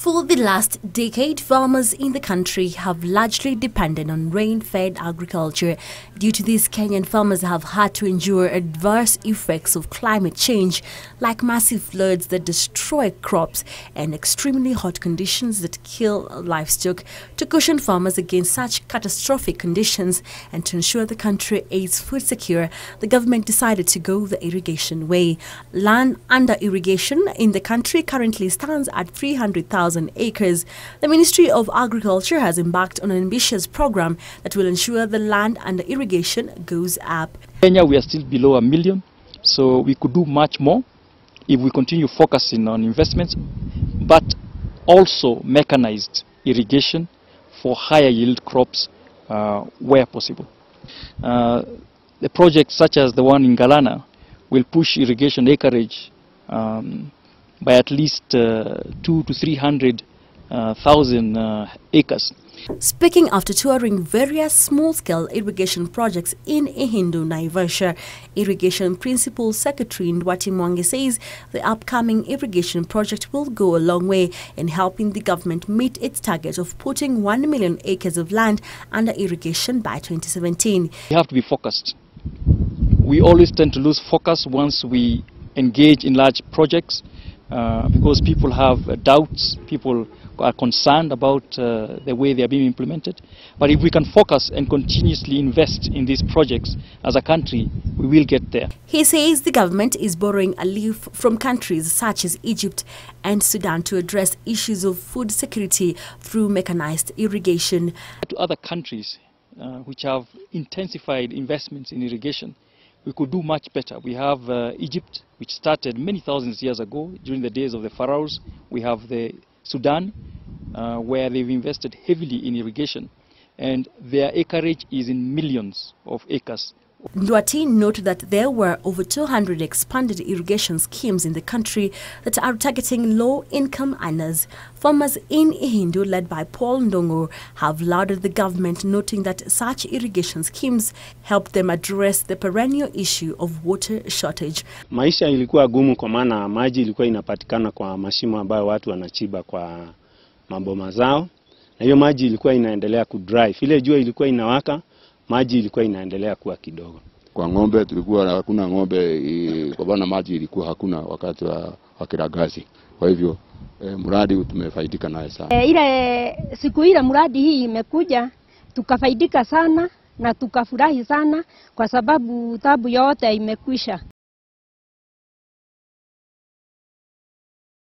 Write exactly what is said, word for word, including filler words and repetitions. For the last decade, farmers in the country have largely depended on rain-fed agriculture. Due to this, Kenyan farmers have had to endure adverse effects of climate change, like massive floods that destroy crops and extremely hot conditions that kill livestock. To caution farmers against such catastrophic conditions and to ensure the country is food secure, the government decided to go the irrigation way. Land under irrigation in the country currently stands at three hundred thousand acres. The Ministry of Agriculture has embarked on an ambitious program that will ensure the land under irrigation goes up. In Kenya, we are still below a million, so we could do much more if we continue focusing on investments, but also mechanized irrigation for higher yield crops uh, where possible. Uh, the projects such as the one in Galana will push irrigation acreage um, by at least uh, two to three hundred uh, thousand uh, acres. Speaking after touring various small-scale irrigation projects in Ihindu, Naivasha, Irrigation Principal Secretary Nduati Mwangi says the upcoming irrigation project will go a long way in helping the government meet its target of putting one million acres of land under irrigation by twenty seventeen. We have to be focused. We always tend to lose focus once we engage in large projects. Uh, because people have uh, doubts, people are concerned about uh, the way they are being implemented. But if we can focus and continuously invest in these projects as a country, we will get there. He says the government is borrowing a leaf from countries such as Egypt and Sudan to address issues of food security through mechanized irrigation. To other countries uh, which have intensified investments in irrigation, we could do much better. We have uh, Egypt, which started many thousands of years ago during the days of the pharaohs. We have the Sudan, uh, where they've invested heavily in irrigation, and their acreage is in millions of acres. Nduati noted that there were over two hundred expanded irrigation schemes in the country that are targeting low-income earners. Farmers in Ihindu, led by Paul Ndongo, have lauded the government, noting that such irrigation schemes help them address the perennial issue of water shortage. Maisha ilikuwa gumu kwa maana maji ilikuwa inapatikana kwa mashimo ambayo watu wanachiba kwa maboma zao, na hiyo maji ilikuwa inaendelea kudry. Ile jua ilikuwa inawaka, maji ilikuwa inaendelea kuwa kidogo. Kwa ng'ombe tulikuwa hakuna ng'ombe i, kwa bana maji ilikuwa hakuna wakati wa, wa kiragazi. Kwa hivyo e, mradi tumefaidika naye sana. E, ile siku ile mradi hii imekuja tukafaidika sana na tukafurahi sana kwa sababu tabu yote imekwisha.